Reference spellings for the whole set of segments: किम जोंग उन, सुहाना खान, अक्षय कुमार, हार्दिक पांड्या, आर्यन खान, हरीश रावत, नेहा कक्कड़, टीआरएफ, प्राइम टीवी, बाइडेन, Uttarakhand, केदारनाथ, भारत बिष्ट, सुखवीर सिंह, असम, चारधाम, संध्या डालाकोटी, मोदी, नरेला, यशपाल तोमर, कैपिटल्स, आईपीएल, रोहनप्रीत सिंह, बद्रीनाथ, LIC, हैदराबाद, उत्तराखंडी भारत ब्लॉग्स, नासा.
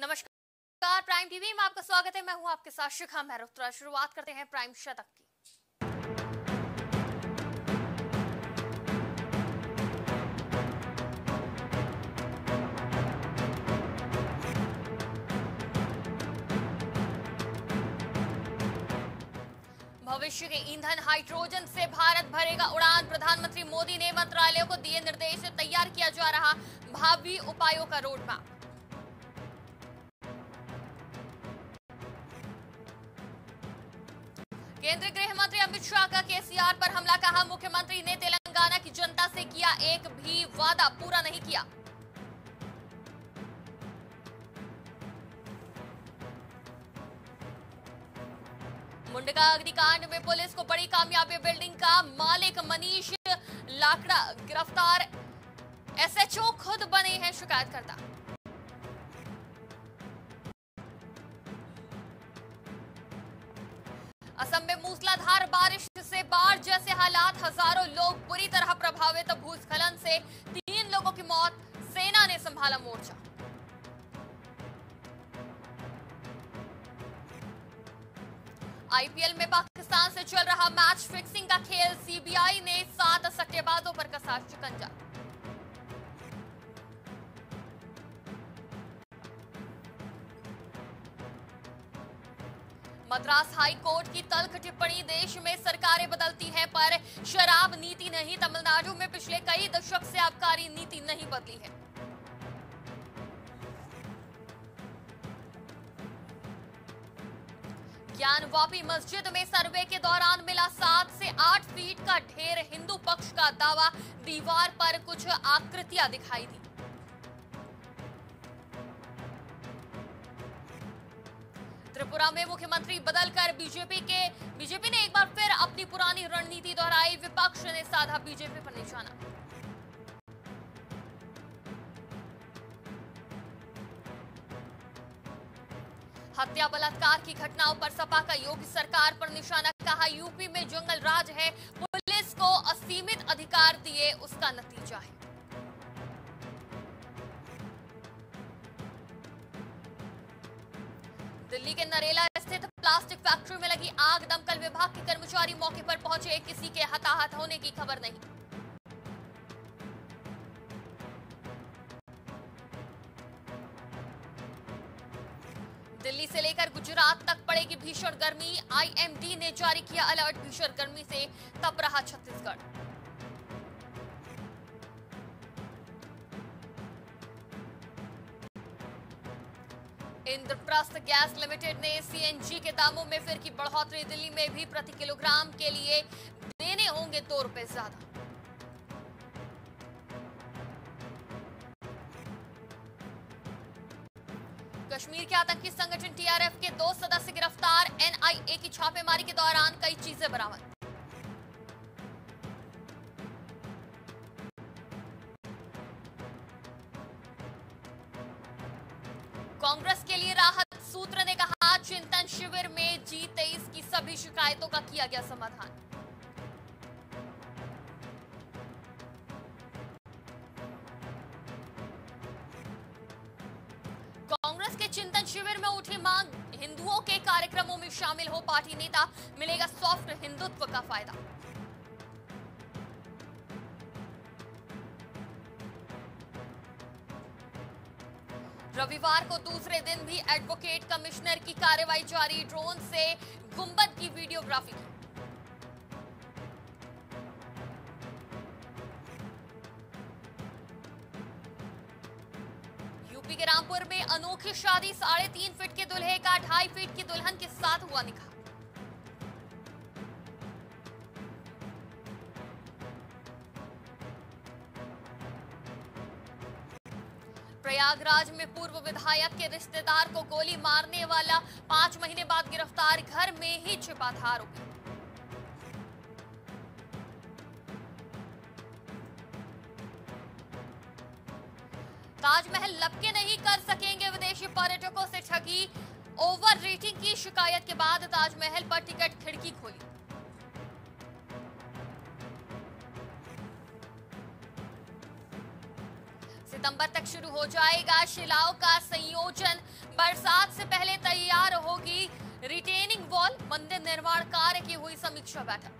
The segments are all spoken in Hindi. नमस्कार, प्राइम टीवी में आपका स्वागत है। मैं हूं आपके साथ शिखा मेहरोत्रा। शुरुआत करते हैं प्राइम शतक की। भविष्य के ईंधन हाइड्रोजन से भारत भरेगा उड़ान। प्रधानमंत्री मोदी ने मंत्रालयों को दिए निर्देश, तैयार किया जा रहा भावी उपायों का रोडमैप। केंद्रीय गृह मंत्री अमित शाह का केसीआर पर हमला, कहा मुख्यमंत्री ने तेलंगाना की जनता से किया एक भी वादा पूरा नहीं किया। मुंडका अग्निकांड में पुलिस को बड़ी कामयाबी, बिल्डिंग का मालिक मनीष लाकड़ा गिरफ्तार, एसएचओ खुद बने हैं शिकायतकर्ता। असम में मूसलाधार बारिश से बाढ़ जैसे हालात, हजारों लोग बुरी तरह प्रभावित। भूस्खलन से 3 लोगों की मौत, सेना ने संभाला मोर्चा। आईपीएल में पाकिस्तान से चल रहा मैच फिक्सिंग का खेल, सीबीआई ने 7 सट्टेबाजों पर कसा शिकंजा। मद्रास हाई कोर्ट की तल्ख टिप्पणी, देश में सरकारें बदलती हैं पर शराब नीति नहीं। तमिलनाडु में पिछले कई दशक से आबकारी नीति नहीं बदली है। ज्ञानवापी मस्जिद में सर्वे के दौरान मिला 7 से 8 फीट का ढेर, हिंदू पक्ष का दावा, दीवार पर कुछ आकृतियां दिखाई दी। त्रिपुरा में मुख्यमंत्री बदलकर बीजेपी ने एक बार फिर अपनी पुरानी रणनीति दोहराई, विपक्ष ने साधा बीजेपी पर निशाना। हत्या बलात्कार की घटनाओं पर सपा का योगी सरकार पर निशाना, कहा यूपी में जंगल राज है, पुलिस को असीमित अधिकार दिए, उसका नतीजा है। दिल्ली के नरेला स्थित प्लास्टिक फैक्ट्री में लगी आग, दमकल विभाग के कर्मचारी मौके पर पहुंचे, किसी के हताहत होने की खबर नहीं। दिल्ली से लेकर गुजरात तक पड़ेगी भीषण गर्मी, आईएमडी ने जारी किया अलर्ट, भीषण गर्मी से तप रहा छत्तीसगढ़। इंद्रप्रस्थ गैस लिमिटेड ने सीएनजी के दामों में फिर की बढ़ोतरी, दिल्ली में भी प्रति किलोग्राम के लिए देने होंगे 2 रुपए ज्यादा। कश्मीर के आतंकी संगठन टीआरएफ के 2 सदस्य गिरफ्तार, एनआईए की छापेमारी के दौरान कई चीजें बरामद। कांग्रेस के लिए राहत, सूत्र ने कहा चिंतन शिविर में जी23 की सभी शिकायतों का किया गया समाधान। चिंतन शिविर में उठी मांग, हिंदुओं के कार्यक्रमों में शामिल हो पार्टी नेता, मिलेगा सॉफ्ट हिंदुत्व का फायदा। रविवार को दूसरे दिन भी एडवोकेट कमिश्नर की कार्रवाई जारी, ड्रोन से गुंबद की वीडियोग्राफी की। यूपी के रामपुर में अनोखी शादी, 3.5 फीट के दूल्हे का 2.5 फीट की दुल्हन के साथ हुआ निकाह। प्रयागराज में पूर्व विधायक के रिश्तेदार को गोली मारने वाला 5 महीने बाद गिरफ्तार, घर में ही छिपा था आरोपी। ताजमहल लपके नहीं कर सकेंगे विदेशी पर्यटकों से ठगी, ओवर रेटिंग की शिकायत के बाद ताजमहल पर टिकट खिड़की खोली। सितंबर तक शुरू हो जाएगा शिलाओं का संयोजन, मिश्रा बैठक।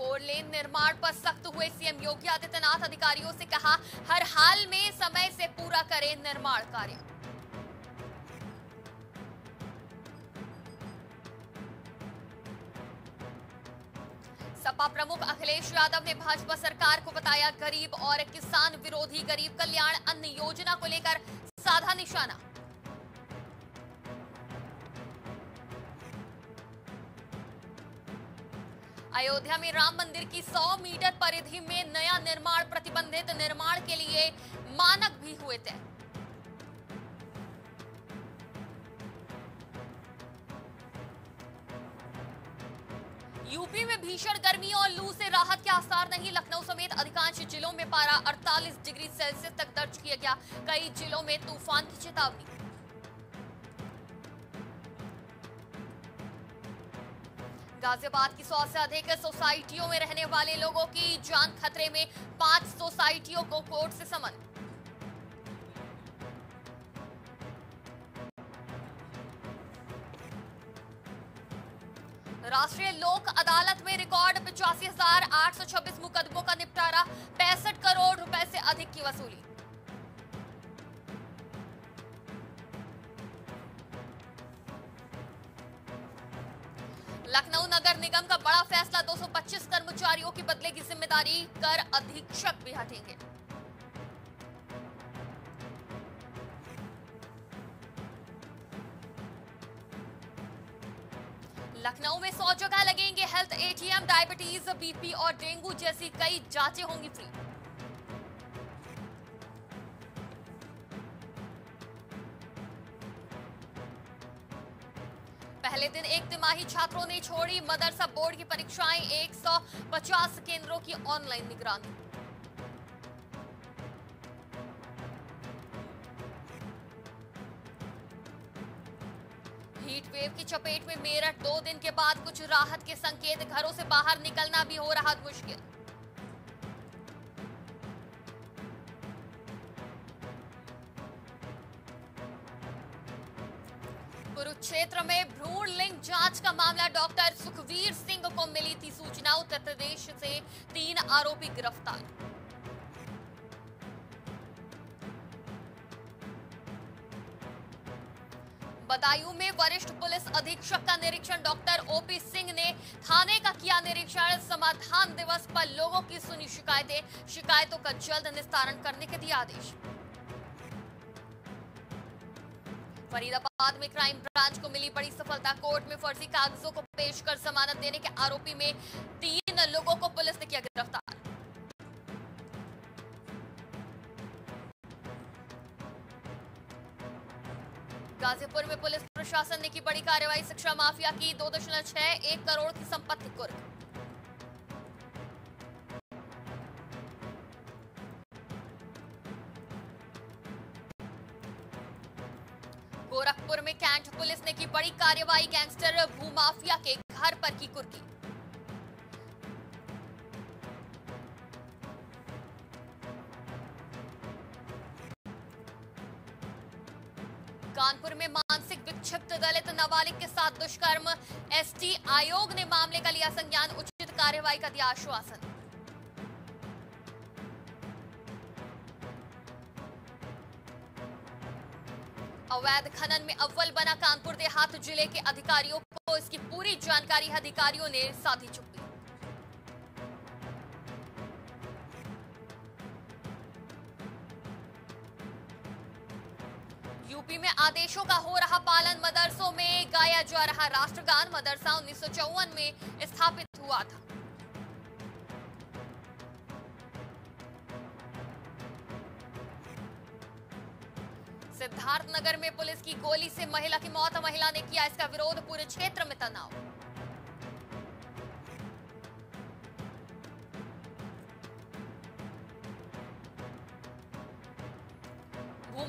4 लेन निर्माण पर सख्त हुए सीएम योगी आदित्यनाथ, अधिकारियों से कहा हर हाल में समय से पूरा करें निर्माण कार्य। सपा प्रमुख अखिलेश यादव ने भाजपा सरकार को बताया गरीब और किसान विरोधी। गरीब कल्याण अन्न योजना को लेकर साधा निशाना। अयोध्या में राम मंदिर की 100 मीटर परिधि में नया निर्माण प्रतिबंधित। निर्माण के लिए मानक भी हुए थे। यूपी में भीषण गर्मी और लू से राहत के आसार नहीं। लखनऊ समेत अधिकांश जिलों में पारा 48 डिग्री सेल्सियस तक दर्ज किया गया। कई जिलों में तूफान की चेतावनी। गाजियाबाद की 100 से अधिक सोसाइटियों में रहने वाले लोगों की जान खतरे में। 5 सोसाइटियों को कोर्ट से समन। राष्ट्रीय लोक अदालत में रिकॉर्ड 85,826 मुकदमों का निपटारा। 65 करोड़ रुपए से अधिक की वसूली। लखनऊ नगर निगम का बड़ा फैसला। 225 कर्मचारियों की बदलेगी जिम्मेदारी। कर अधीक्षक भी हटेंगे। लखनऊ में 100 जगह लगेंगे हेल्थ एटीएम। डायबिटीज, बीपी और डेंगू जैसी कई जांचें होंगी फ्री। पहले दिन 1 तिमाही छात्रों ने छोड़ी मदरसा बोर्ड की परीक्षाएं। 150 केंद्रों की ऑनलाइन निगरानी। हीट वेव की चपेट में मेरठ। 2 दिन के बाद कुछ राहत के संकेत। घरों से बाहर निकलना भी हो रहा मुश्किल। कुरुक्षेत्र में भ्रूण लिंग जांच का मामला। डॉक्टर सुखवीर सिंह को मिली थी सूचना। उत्तर प्रदेश से 3 आरोपी गिरफ्तार। बदायूं में वरिष्ठ पुलिस अधीक्षक का निरीक्षण। डॉक्टर ओपी सिंह ने थाने का किया निरीक्षण। समाधान दिवस पर लोगों की सुनी शिकायतें। शिकायतों का जल्द निस्तारण करने के दिए आदेश। फरीदाबाद में क्राइम ब्रांच को मिली बड़ी सफलता। कोर्ट में फर्जी कागजों को पेश कर जमानत देने के आरोपी में 3 लोगों को पुलिस ने किया गिरफ्तार। गाजीपुर में पुलिस प्रशासन ने की बड़ी कार्रवाई। शिक्षा माफिया की 2.61 करोड़ की संपत्ति कुर्क। गोरखपुर में कैंट पुलिस ने की बड़ी कार्रवाई। गैंगस्टर भूमाफिया के घर पर की कुर्की। कानपुर में मानसिक विक्षिप्त दलित नाबालिग के साथ दुष्कर्म। एसटी आयोग ने मामले का लिया संज्ञान। उचित कार्यवाही का दिया आश्वासन। अवैध खनन में अव्वल बना कानपुर देहात जिले के। अधिकारियों को इसकी पूरी जानकारी। अधिकारियों ने साधी चुप्पी। यूपी में आदेशों का हो रहा पालन। मदरसों में गाया जा रहा राष्ट्रगान। मदरसा 1954 में स्थापित हुआ था। सिद्धार्थनगर में पुलिस की गोली से महिला की मौत। महिला ने किया इसका विरोध। पूरे क्षेत्र में तनाव।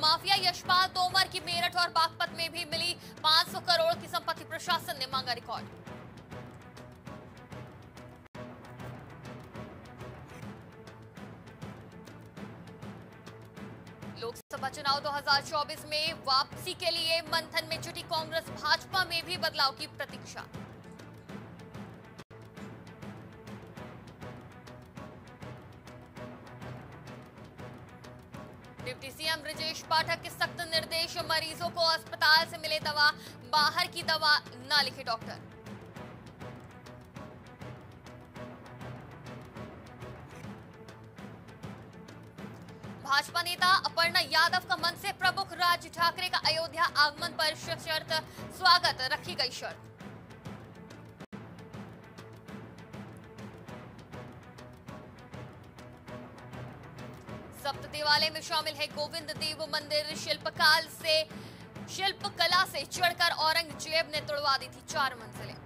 माफिया यशपाल तोमर की मेरठ और बागपत में भी मिली 500 करोड़ की संपत्ति। प्रशासन ने मांगा रिकॉर्ड। लोकसभा चुनाव 2024 में वापसी के लिए मंथन में जुटी कांग्रेस, भाजपा में भी बदलाव की प्रतीक्षा। डिप्टी सीएम ब्रजेश पाठक के सख्त निर्देश, मरीजों को अस्पताल से मिले दवा, बाहर की दवा ना लिखे डॉक्टर। भाजपा नेता अपर्णा यादव का मंच से प्रमुख राज ठाकरे का अयोध्या आगमन पर सशर्त स्वागत, रखी गई शर्त। सप्तदेवालय में शामिल है गोविंद देव मंदिर, शिल्पकला से चढ़कर औरंगजेब ने तोड़वा दी थी 4 मंजिलें।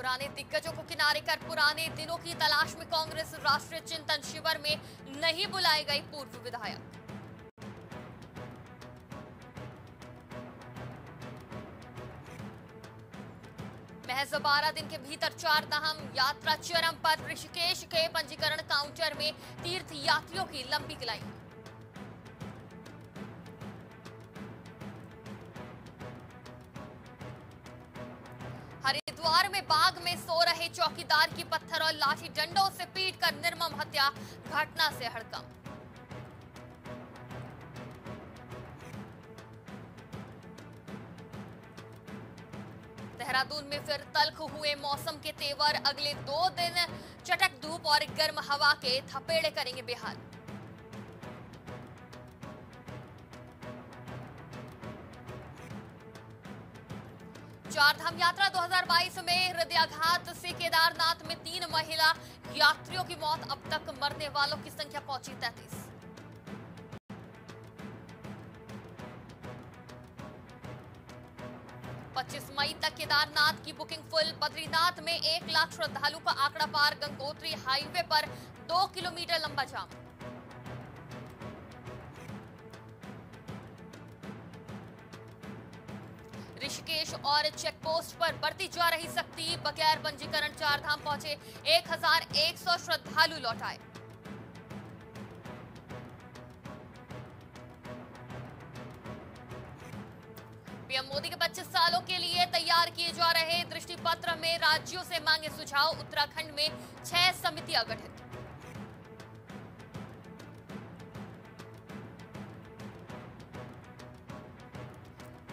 पुराने दिग्गजों को किनारे कर पुराने दिनों की तलाश में कांग्रेस, राष्ट्रीय चिंतन शिविर में नहीं बुलाई गई पूर्व विधायक। महज 12 दिन के भीतर चारधाम यात्रा चरम पर, ऋषिकेश के पंजीकरण काउंटर में तीर्थ यात्रियों की लंबी लाइन। हरिद्वार में बाग में सो रहे चौकीदार की पत्थर और लाठी डंडों से पीटकर निर्मम हत्या, घटना से हड़कंप। देहरादून में फिर तल्ख हुए मौसम के तेवर, अगले 2 दिन चटक धूप और गर्म हवा के थपेड़े करेंगे बिहार। चारधाम यात्रा 2022 में हृदयाघात से केदारनाथ में 3 महिला यात्रियों की मौत, अब तक मरने वालों की संख्या पहुंची 33। पच्चीस मई तक केदारनाथ की बुकिंग फुल, बद्रीनाथ में 1 लाख श्रद्धालु का आंकड़ा पार, गंगोत्री हाईवे पर 2 किलोमीटर लंबा जाम। ऋषिकेश और चेकपोस्ट पर बढ़ती जा रही सख्ती, बगैर पंजीकरण चारधाम पहुंचे 1100 श्रद्धालु लौट आए। पीएम मोदी के 25 सालों के लिए तैयार किए जा रहे दृष्टि पत्र में राज्यों से मांगे सुझाव, उत्तराखंड में 6 समितियां गठित।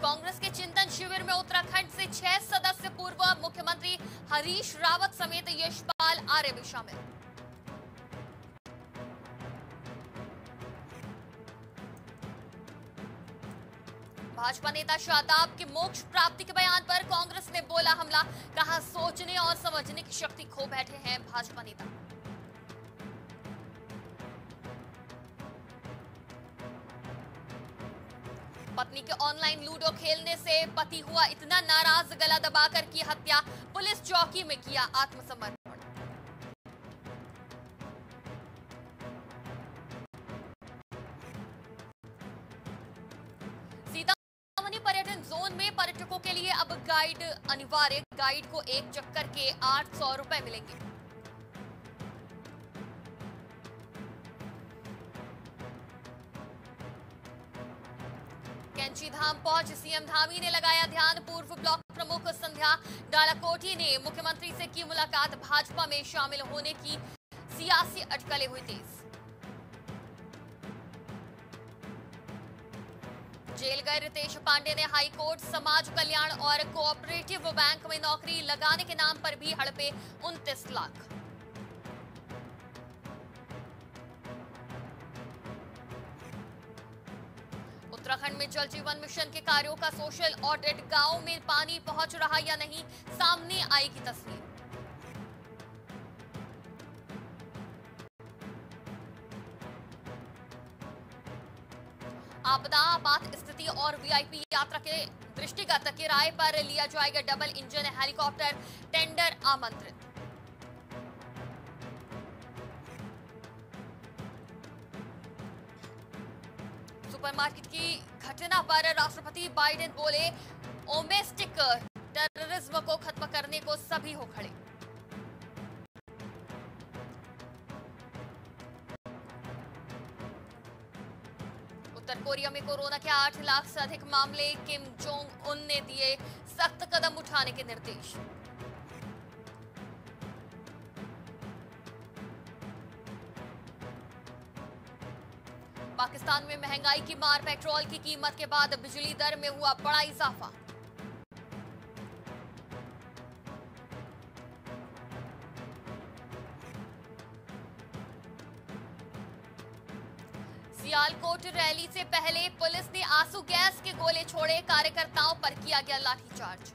कांग्रेस के चिंतन शिविर में उत्तराखंड से 6 सदस्य, पूर्व मुख्यमंत्री हरीश रावत समेत यशपाल आर्य भी शामिल। भाजपा नेता शादाब के मोक्ष प्राप्ति के बयान पर कांग्रेस ने बोला हमला, कहा सोचने और समझने की शक्ति खो बैठे हैं भाजपा नेता। पत्नी के ऑनलाइन लूडो खेलने से पति हुआ इतना नाराज, गला दबाकर की हत्या, पुलिस चौकी में किया आत्मसमर्पण। सीतामढ़ी पर्यटन जोन में पर्यटकों के लिए अब गाइड अनिवार्य, गाइड को एक चक्कर के 800 रुपए मिलेंगे। कैंची धाम पहुंच सीएम धामी ने लगाया ध्यान, पूर्व ब्लॉक प्रमुख संध्या डालाकोटी ने मुख्यमंत्री से की मुलाकात, भाजपा में शामिल होने की सियासी अटकलें हुई तेज। जेल गए रितेश पांडे ने हाईकोर्ट, समाज कल्याण और कोऑपरेटिव बैंक में नौकरी लगाने के नाम पर भी हड़पे 29 लाख। उत्तराखंड में जल जीवन मिशन के कार्यों का सोशल ऑडिट, गांव में पानी पहुंच रहा या नहीं सामने आएगी तस्वीर। आपदा आपात स्थिति और वीआईपी यात्रा के दृष्टिगत किराए पर लिया जाएगा डबल इंजन हेलीकॉप्टर, टेंडर आमंत्रित। सुपरमार्केट की घटना पर राष्ट्रपति बाइडेन बोले डोमेस्टिक टेररिज्म को खत्म करने को सभी हो खड़े। उत्तर कोरिया में कोरोना के 8 लाख से अधिक मामले, किम जोंग उन ने दिए सख्त कदम उठाने के निर्देश। पाकिस्तान में महंगाई की मार, पेट्रोल की कीमत के बाद बिजली दर में हुआ बड़ा इजाफा। सियालकोट रैली से पहले पुलिस ने आंसू गैस के गोले छोड़े, कार्यकर्ताओं पर किया गया लाठीचार्ज।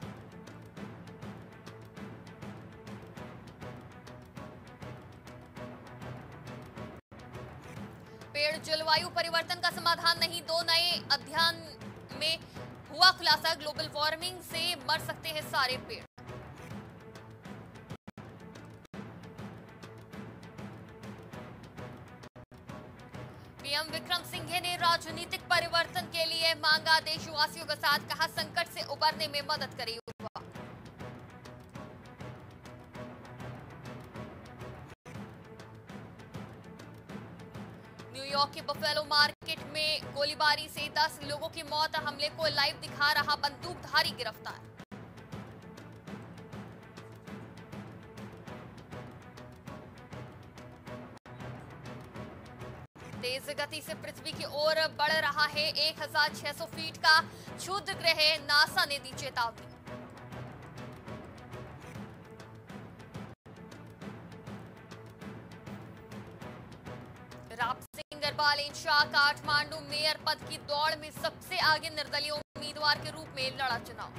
पेड़ जलवायु परिवर्तन का समाधान नहीं, 2 नए अध्ययन में हुआ खुलासा, ग्लोबल वार्मिंग से मर सकते हैं सारे पेड़। पीएम विक्रम सिंघे ने राजनीतिक परिवर्तन के लिए मांगा देशवासियों के साथ, कहा संकट से उबरने में मदद करेगी। न्यूयॉर्क के बफेलो मार्केट में गोलीबारी से 10 लोगों की मौत, हमले को लाइव दिखा रहा बंदूकधारी गिरफ्तार। तेज गति से पृथ्वी की ओर बढ़ रहा है 1600 फीट का क्षुद्र ग्रह, नासा ने दी चेतावनी। शाह काठमांडू मेयर पद की दौड़ में सबसे आगे निर्दलीय उम्मीदवार के रूप में लड़ा चुनाव।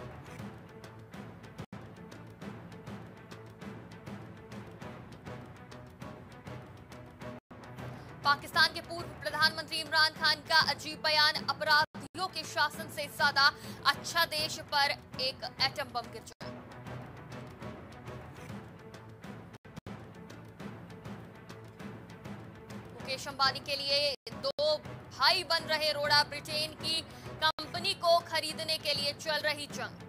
पाकिस्तान के पूर्व प्रधानमंत्री इमरान खान का अजीब बयान, अपराधियों के शासन से ज्यादा अच्छा देश पर एक एटम बम गिर चुका। मुकेश अंबानी के लिए 2 भाई बन रहे रोड़ा, ब्रिटेन की कंपनी को खरीदने के लिए चल रही जंग।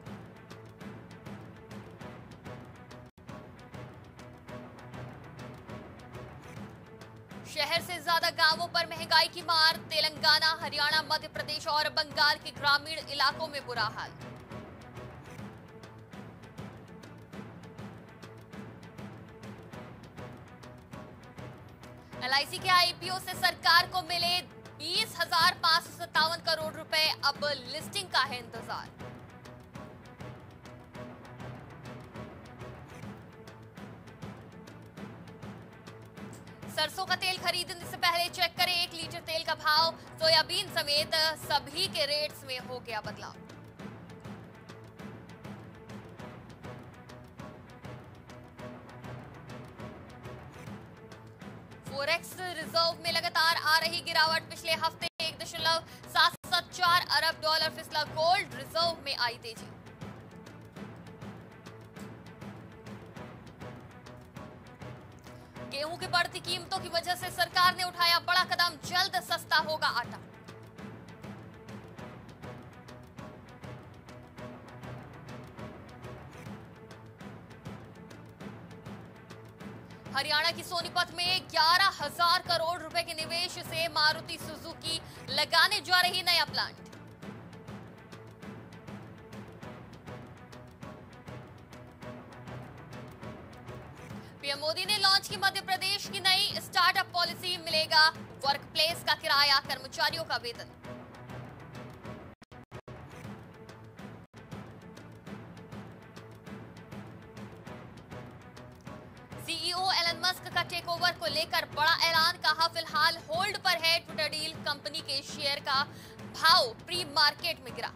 शहर से ज्यादा गांवों पर महंगाई की मार, तेलंगाना, हरियाणा, मध्य प्रदेश और बंगाल के ग्रामीण इलाकों में बुरा हाल। LIC के IPO से सरकार को मिले 20,557 करोड़ रुपए, अब लिस्टिंग का है इंतजार। सरसों का तेल खरीदने से पहले चेक करें 1 लीटर तेल का भाव, सोयाबीन समेत सभी के रेट्स में हो गया बदलाव। फोरेक्स रिजर्व में लगातार आ रही गिरावट, पिछले हफ्ते 1.774 अरब डॉलर फिसला गोल्ड रिजर्व में आई तेजी। गेहूं की बढ़ती कीमतों की वजह से सरकार ने उठाया बड़ा कदम, जल्द सस्ता होगा आटा। हरियाणा की सोनीपत में 11,000 करोड़ रुपए के निवेश से मारुति सुजुकी लगाने जा रही नया प्लांट। पीएम मोदी ने लॉन्च की मध्य प्रदेश की नई स्टार्टअप पॉलिसी, मिलेगा वर्कप्लेस का किराया, कर्मचारियों का वेतन। का टेकओवर को लेकर बड़ा ऐलान, कहा फिलहाल होल्ड पर है ट्विटर डील, कंपनी के शेयर का भाव प्री मार्केट में गिरा।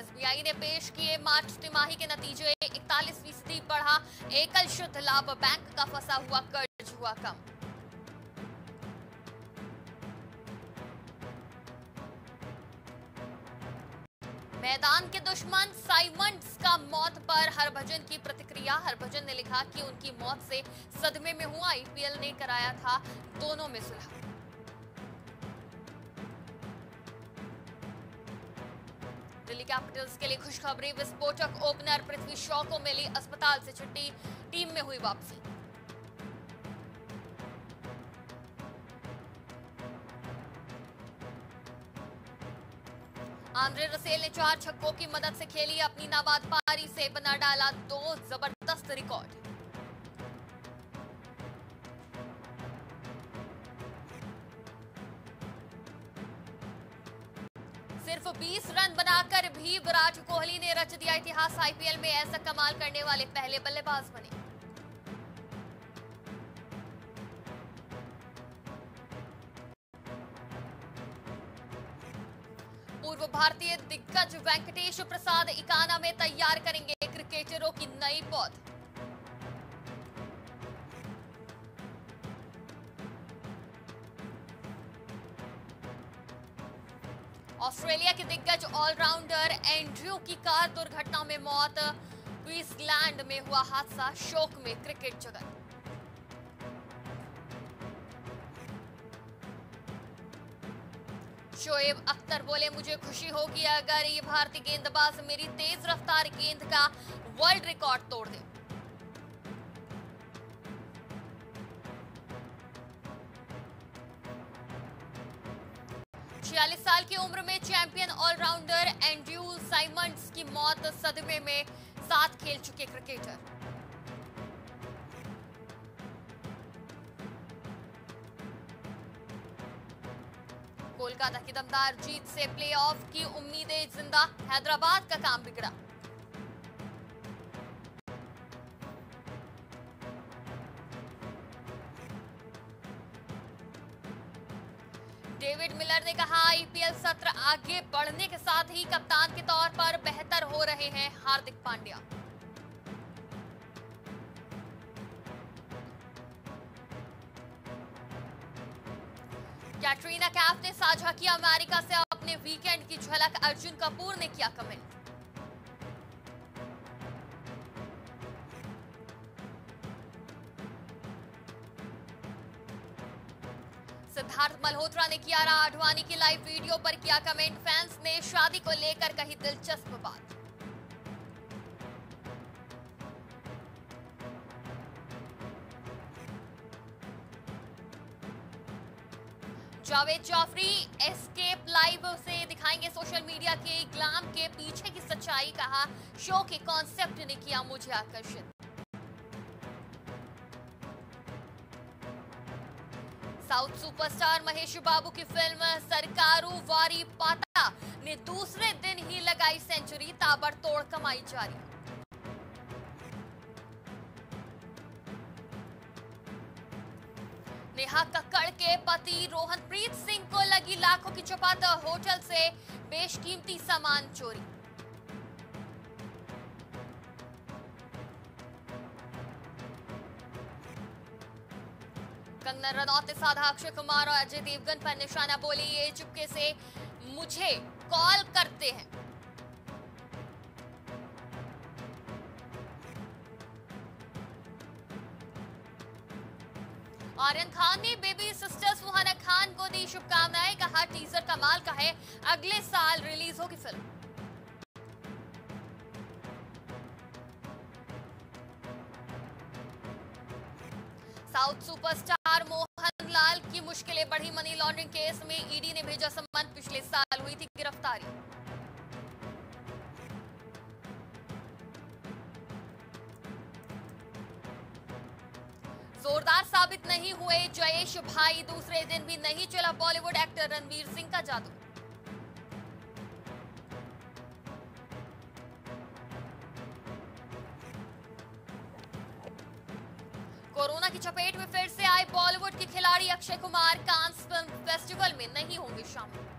SBI ने पेश किए मार्च तिमाही के नतीजे, 41% बढ़ा एकल शुद्ध लाभ, बैंक का फंसा हुआ कर्ज हुआ कम। मैदान के दुश्मन साइमंड्स का मौत पर हरभजन की प्रतिक्रिया, हरभजन ने लिखा कि उनकी मौत से सदमे में हुआ, IPL ने कराया था दोनों में सुलह। दिल्ली कैपिटल्स के लिए खुशखबरी, विस्फोटक ओपनर पृथ्वी शॉ को मिली अस्पताल से छुट्टी, टीम में हुई वापसी। आंद्रे रसेल ने 4 छक्कों की मदद से खेली अपनी नाबाद पारी से बना डाला 2 जबरदस्त रिकॉर्ड। सिर्फ 20 रन बनाकर भी विराट कोहली ने रच दिया इतिहास, आईपीएल में ऐसा कमाल करने वाले पहले बल्लेबाज बने। पूर्व भारतीय दिग्गज वेंकटेश प्रसाद इकाना में तैयार करेंगे क्रिकेटरों की नई पौध। ऑस्ट्रेलिया के दिग्गज ऑलराउंडर एंड्रयू की कार दुर्घटना में मौत, क्वींसलैंड में हुआ हादसा, शोक में क्रिकेट जगत। शोएब अख्तर बोले, मुझे खुशी होगी अगर ये भारतीय गेंदबाज मेरी तेज रफ्तार गेंद का वर्ल्ड रिकॉर्ड तोड़ दे। छियालीस साल की उम्र में चैंपियन ऑलराउंडर एंड्रयू साइमंड्स की मौत, सदमे में 7 खेल चुके क्रिकेटर। कोलकाता की दमदार जीत से प्लेऑफ की उम्मीदें जिंदा, हैदराबाद का काम बिगड़ा। डेविड मिलर ने कहा, आईपीएल सत्र आगे बढ़ने के साथ ही कप्तान के तौर पर बेहतर हो रहे हैं हार्दिक पांड्या। कैटरीना कैफ ने साझा किया अमेरिका से अपने वीकेंड की झलक, अर्जुन कपूर ने किया कमेंट। सिद्धार्थ मल्होत्रा ने कियारा आडवाणी की लाइव वीडियो पर किया कमेंट, फैंस ने शादी को लेकर कही दिलचस्प बात। जावेद जाफरी एस्केप लाइव से दिखाएंगे सोशल मीडिया के ग्लैम के पीछे की सच्चाई, कहा शो के कॉन्सेप्ट ने किया मुझे आकर्षित। साउथ सुपरस्टार महेश बाबू की फिल्म सरकारू वारी पाता ने दूसरे दिन ही लगाई सेंचुरी, ताबड़तोड़ कमाई जारी। नेहा कक्कड़ के पति रोहनप्रीत सिंह को लगी लाखों की चपात, होटल से बेशकीमती सामान चोरी। कंगना रनौत ने साधा अक्षय कुमार और अजय देवगन पर निशाना, बोली ये चुपके से मुझे कॉल करते हैं। आर्यन खान ने बेबी सिस्टर सुहाना खान को दी शुभकामनाएं, कहा टीजर कमाल का है, अगले साल रिलीज होगी फिल्म। साउथ सुपरस्टार मोहनलाल की मुश्किलें बढ़ी, मनी लॉन्ड्रिंग केस में ईडी ने भेजा सम्मन, पिछले साल हुई थी गिरफ्तारी। जोरदार साबित नहीं हुए जयेश भाई, दूसरे दिन भी नहीं चला बॉलीवुड एक्टर रणवीर सिंह का जादू। कोरोना की चपेट में फिर से आए बॉलीवुड के खिलाड़ी अक्षय कुमार, Cannes film festival में नहीं होंगे शामिल।